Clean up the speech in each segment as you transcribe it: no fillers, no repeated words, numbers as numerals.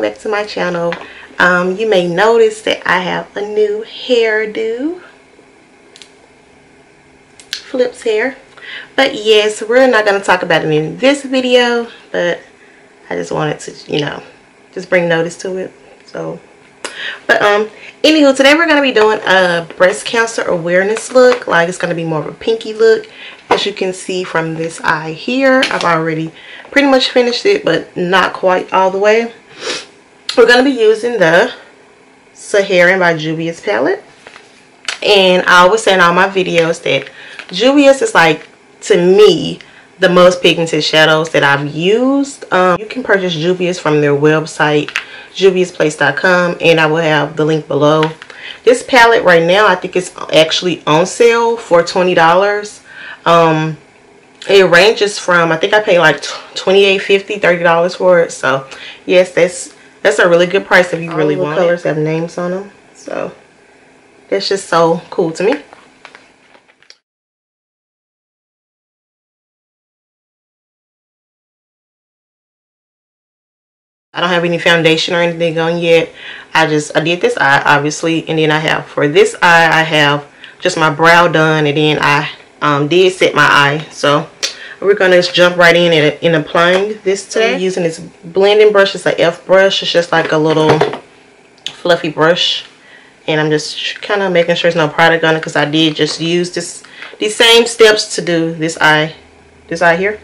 welcome back to my channel. You may notice that I have a new hairdo, Flip's hair, but yes, we're not going to talk about it in this video, but I just wanted to, you know, just bring notice to it. So but anywho, today we're going to be doing a breast cancer awareness look. Like, it's going to be more of a pinky look. As you can see from this eye here, I've already pretty much finished it, but not quite all the way. We're going to be using the Saharan by Juvia's palette. And I always say in all my videos that Juvia's is, like, to me, the most pigmented shadows that I've used. You can purchase Juvia's from their website, juviasplace.com, and I will have the link below. This palette right now, I think it's actually on sale for $20. It ranges from, I think I paid like $28.50, $30 for it. So yes, that's a really good price if you really want it. All the colors have names on them, so that's just so cool to me. I don't have any foundation or anything on yet. I did this eye, obviously, and then I have, for this eye, I have just my brow done, and then I did set my eye. So we're going to just jump right in and applying this today. I'm using this blending brush. It's an F brush. It's just like a little fluffy brush, and I'm just kind of making sure there's no product on it, because I did just use these same steps to do this eye here.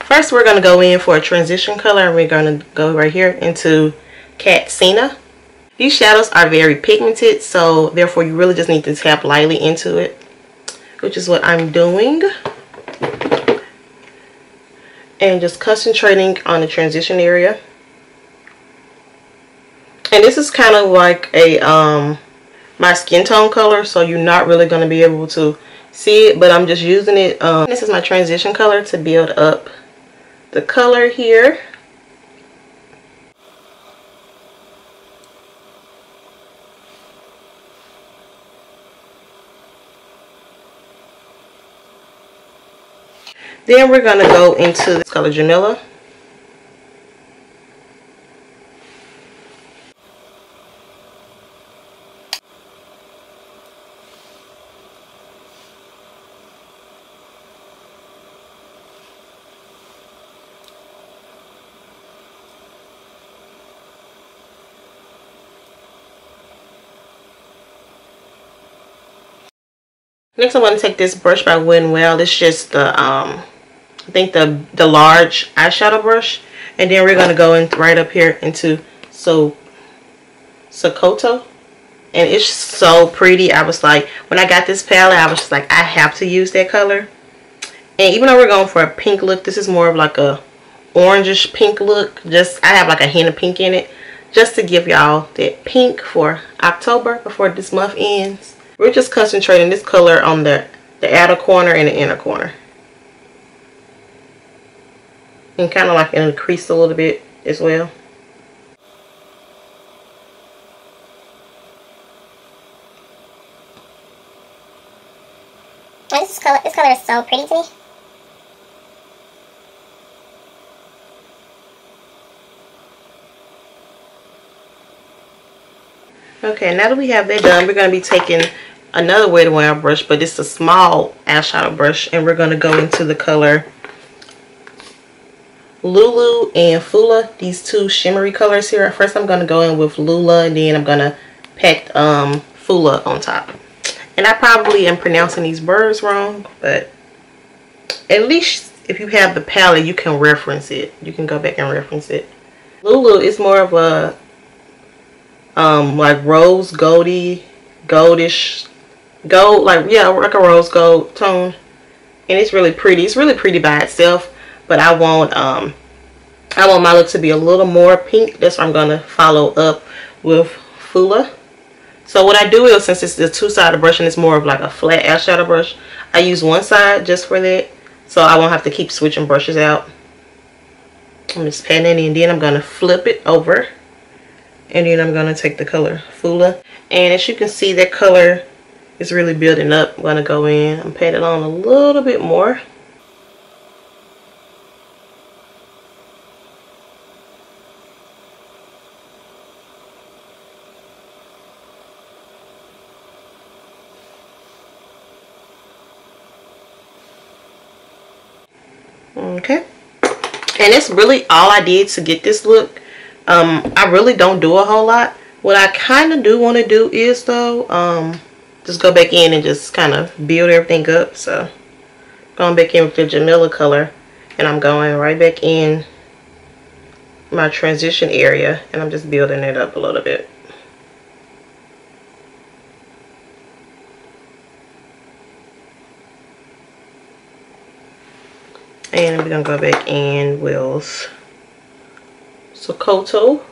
First, we're going to go in for a transition color, and we're going to go right here into Cat Cena. These shadows are very pigmented, so therefore you really just need to tap lightly into it, which is what I'm doing. And just concentrating on the transition area. And this is kind of like a my skin tone color, so you're not really going to be able to see it, but I'm just using it. This is my transition color to build up the color here. Then we're going to go into this color, Janilla. Next, I want to take this brush by Winwell. It's just the, I think the large eyeshadow brush. And then we're going to go in right up here into Sokoto. And it's so pretty. I was like, when I got this palette, I was just like, I have to use that color. And even though we're going for a pink look, this is more of like a orangish pink look. Just, I have like a hint of pink in it, just to give y'all that pink for October before this month ends. We're just concentrating this color on the outer corner and the inner corner. And kind of like increase a little bit as well. This color is so pretty to me. Okay, now that we have that done, we're going to be taking another wet and wild brush, but it's a small eyeshadow brush, and we're going to go into the color Lulu and Fula, these two shimmery colors here. First, I'm going to go in with Lula, and then I'm going to pack Fula on top. And I probably am pronouncing these words wrong, but at least if you have the palette, you can reference it. You can go back and reference it. Lulu is more of a like rose goldy, goldish, gold, like, yeah, like a rose gold tone, and it's really pretty. It's really pretty by itself, but I want my look to be a little more pink. That's why I'm gonna follow up with Fula. So what I do is, since it's the two-sided brush and it's more of like a flat eyeshadow brush, I use one side just for that, so I won't have to keep switching brushes out. I'm just patting it, and then I'm gonna flip it over. And then I'm going to take the color Fula. And as you can see, that color is really building up. I'm going to go in and pat it on a little bit more. Okay, and it's really all I did to get this look. I really don't do a whole lot. What I kind of do want to do is though, just go back in and just kind of build everything up. So going back in with the Janilla color, and I'm going right back in my transition area, and I'm just building it up a little bit. And we're gonna go back in with Sokoto.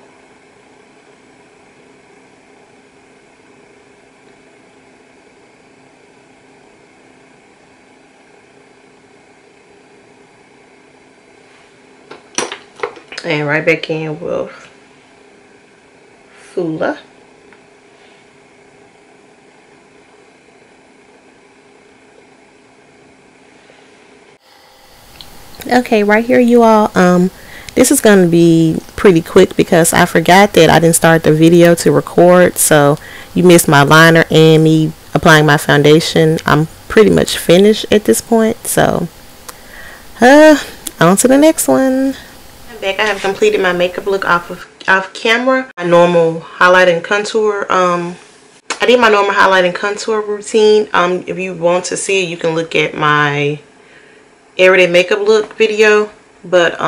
And right back in with Fula. Okay, right here you all, this is going to be pretty quick because I forgot that I didn't start the video to record, so you missed my liner and me applying my foundation. I'm pretty much finished at this point, so on to the next one. I'm back. I have completed my makeup look off camera. My normal highlight and contour, I did my normal highlight and contour routine. If you want to see it, you can look at my everyday makeup look video, but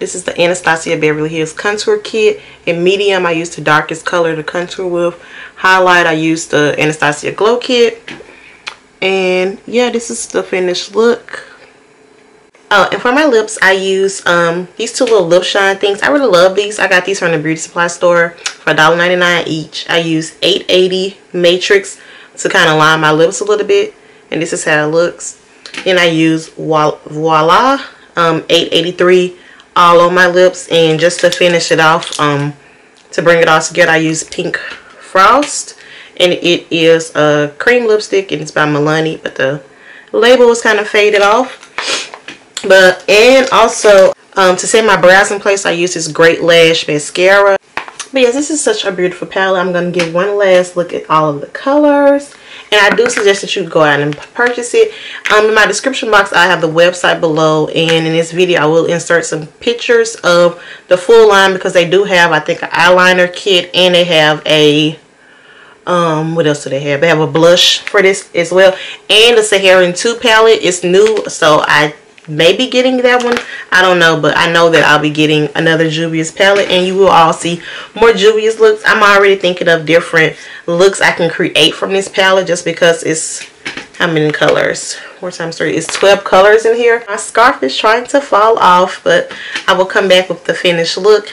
this is the Anastasia Beverly Hills contour kit. In medium I used the darkest color to contour with. Highlight I used the Anastasia Glow Kit, and yeah, this is the finished look. Oh, and for my lips I use these two little lip shine things. I really love these. I got these from the beauty supply store for $1.99 each. I use 880 Matrix to kind of line my lips a little bit, and this is how it looks. Then I use Voila 883 all on my lips, and just to finish it off, to bring it all together, I use Pink Frost, and it is a cream lipstick, and it's by Milani, but the label was kind of faded off. But and also to set my brows in place, I use this Great Lash mascara. But yes, this is such a beautiful palette. I'm going to give one last look at all of the colors. And I do suggest that you go out and purchase it. In my description box, I have the website below. And in this video, I will insert some pictures of the full line, because they do have, I think, an eyeliner kit. And they have a, what else do they have? They have a blush for this as well. And the Saharan 2 palette is new, so I may be getting that one. I don't know, but I know that I'll be getting another Juvia's palette, and you will all see more Juvia's looks. I'm already thinking of different looks I can create from this palette, just because it's how many colors? 4 times 3 is 12 colors in here. My scarf is trying to fall off, but I will come back with the finished look.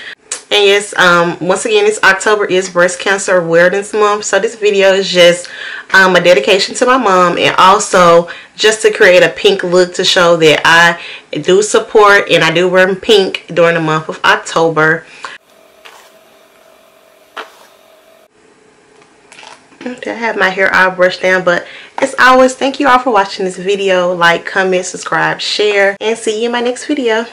And yes, once again, this October is Breast Cancer Awareness Month, so this video is just a dedication to my mom, and also just to create a pink look to show that I do support and I do wear pink during the month of October. Okay, I have my hair all brushed down, but as always, thank you all for watching this video. Like, comment, subscribe, share, and see you in my next video.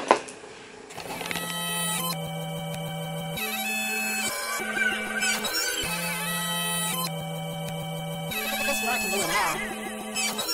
It's not to do now.